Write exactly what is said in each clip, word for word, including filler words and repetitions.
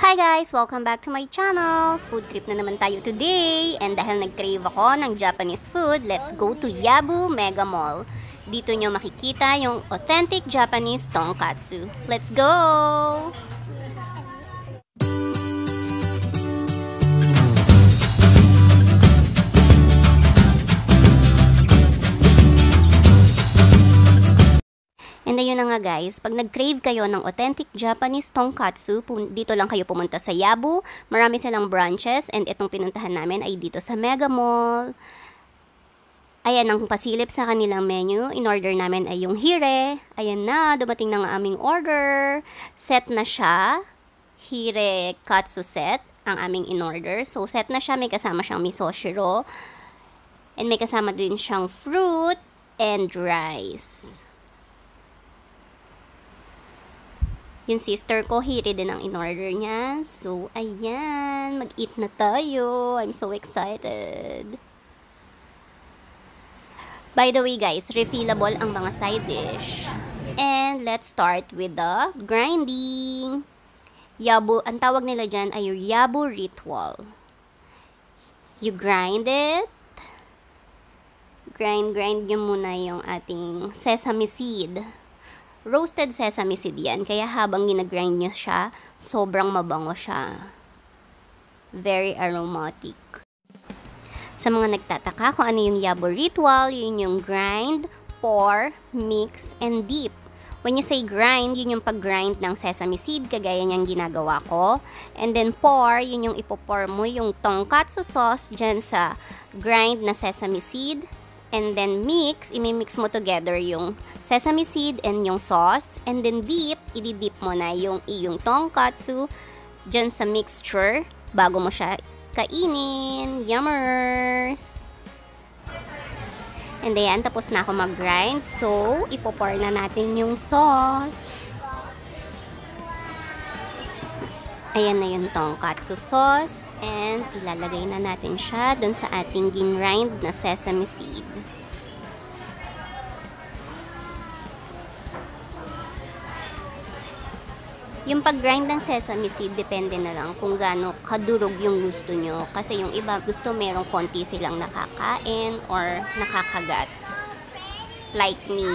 Hi guys! Welcome back to my channel! Food trip na naman tayo today! And dahil nag-crave ako ng Japanese food, let's go to Yabu Mega Mall. Dito nyo makikita yung authentic Japanese tonkatsu. Let's go! And ayun na nga guys, pag nag-crave kayo ng authentic Japanese tonkatsu, dito lang kayo pumunta sa Yabu. Marami silang branches and itong pinuntahan namin ay dito sa Mega Mall. Ayan ang pasilip sa kanilang menu. In-order namin ay yung hire. Ayan na, dumating na nga aming order. Set na siya. Hire katsu set ang aming in-order. So set na siya, may kasama siyang misoshiro. And may kasama din siyang fruit and rice. Yung sister ko, hiri din ang in-order niya. So, ayan. Mag-eat na tayo. I'm so excited. By the way, guys, refillable ang mga side dish. And let's start with the grinding. Yabu, ang tawag nila dyan ay Yabu ritual. You grind it. Grind, grind nyo muna yung ating sesame seed. Roasted sesame seed yan. Kaya habang ginagrind nyo siya, sobrang mabango siya. Very aromatic. Sa mga nagtataka kung ano yung Yabu ritual, yun yung grind, pour, mix, and dip. When you say grind, yun yung pag-grind ng sesame seed, kagaya niyang ginagawa ko. And then pour, yun yung ipopour mo yung tonkatsu sauce dyan sa grind na sesame seed. And then mix, imimix mo together yung sesame seed and yung sauce. And then dip, ididip mo na yung iyong tonkatsu dyan sa mixture bago mo siya kainin. Yummers! And ayan, tapos na ako mag-grind. So, ipopour na natin yung sauce. Ayan na yung tonkatsu sauce. And ilalagay na natin siya dun sa ating gin-rind na sesame seed. Yung pag-grind ng sesame seed, depende na lang kung gaano kadurog yung gusto nyo. Kasi yung iba gusto merong konti silang nakakain or nakakagat. Like me.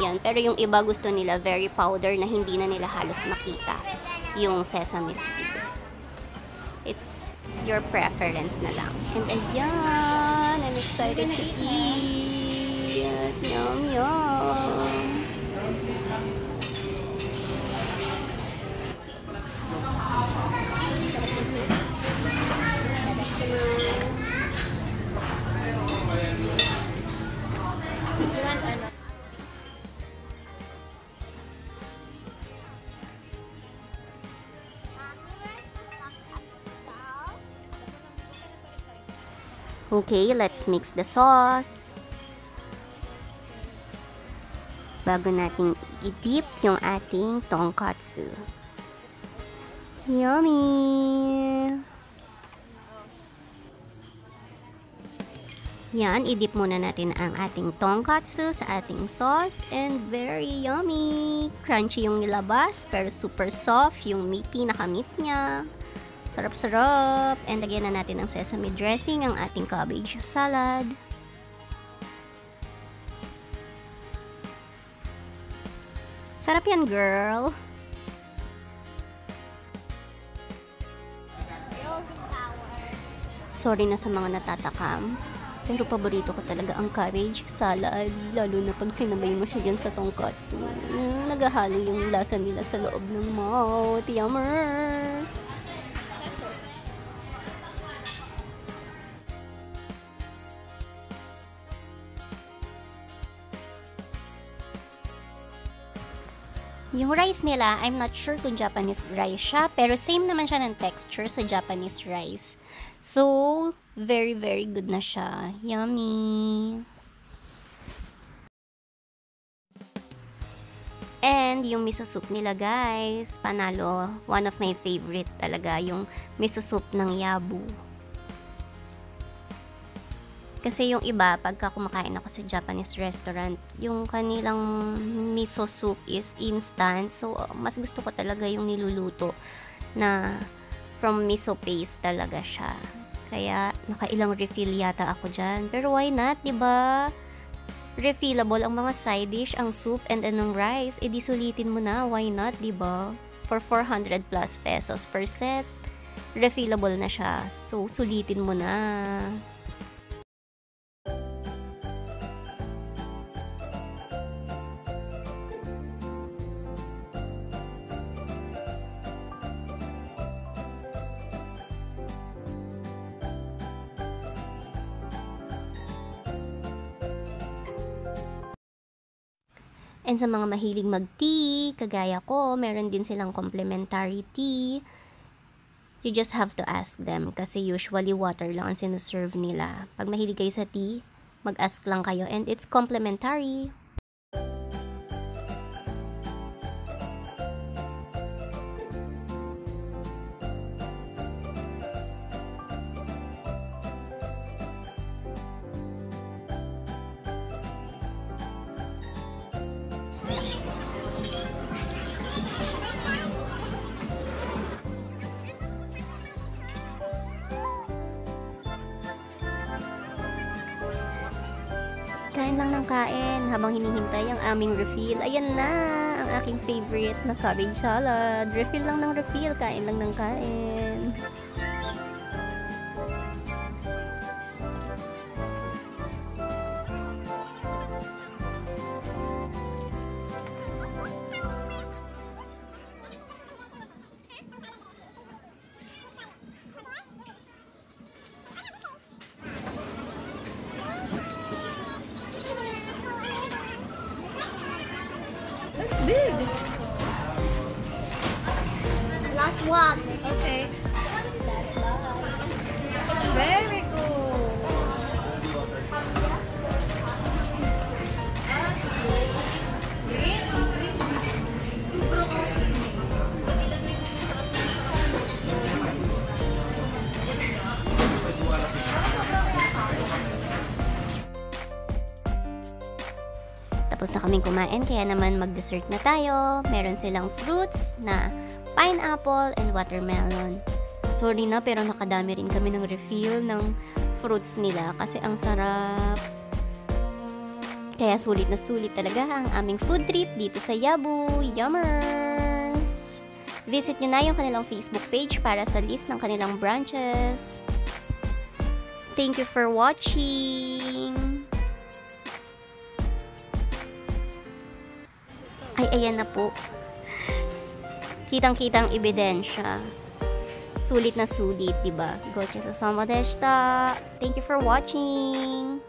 Yan. Pero yung iba gusto nila very powder na hindi na nila halos makita yung sesame seed. It's your preference na lang. And ayan! I'm excited to eat! Yum, yum! Okay, let's mix the sauce. Bago natin i-dip yung ating tonkatsu. Yummy! Yan, i-dip muna natin ang ating tonkatsu sa ating sauce. And very yummy! Crunchy yung nilabas, pero super soft yung pinaka-meat niya. Sarap-sarap! And lagyan na natin ng sesame dressing ang ating cabbage salad. Sarap yan, girl! Sorry na sa mga natatakam, pero paborito ko talaga ang cabbage salad, lalo na pag sinabay mo siya dyan sa tonkatsu. Nagahalo yung lasa nila sa loob ng mouth. Yummers! Yung rice nila, I'm not sure kung Japanese rice siya, pero same naman siya ng texture sa Japanese rice. So, very very good na siya. Yummy! And yung miso soup nila guys, panalo. One of my favorite talaga, yung miso soup ng Yabu. Kasi yung iba, pagka kumakain ako sa Japanese restaurant, yung kanilang miso soup is instant. So, mas gusto ko talaga yung niluluto na from miso paste talaga siya. Kaya nakailang refill yata ako dyan. Pero why not, diba? Refillable ang mga side dish, ang soup, and then ang rice. E di sulitin mo na, why not, diba? For four hundred plus pesos per set. Refillable na siya. So, sulitin mo na. And sa mga mahilig mag-tea, kagaya ko, meron din silang complimentary tea. You just have to ask them kasi usually water lang ang sinuserve nila. Pag mahilig kayo sa tea, mag-ask lang kayo and it's complimentary. Kain lang ng kain habang hinihintay ang aming refill. Ayan na, ang aking favorite na cabbage salad. Refill lang ng refill, kain lang ng kain. Last one. Okay. Very cool. Tapos na kaming kumain, kaya naman mag-dessert na tayo. Meron silang fruits na pineapple and watermelon. Sorry na, pero nakadami rin kami ng refill ng fruits nila kasi ang sarap. Kaya sulit na sulit talaga ang aming food trip dito sa Yabu. Yummers! Visit nyo na yung kanilang Facebook page para sa list ng kanilang branches. Thank you for watching! Ay, ayan na po. Kitang-kitang ebidensya. Sulit na sulit, diba? Gocha sasama deshita. Thank you for watching!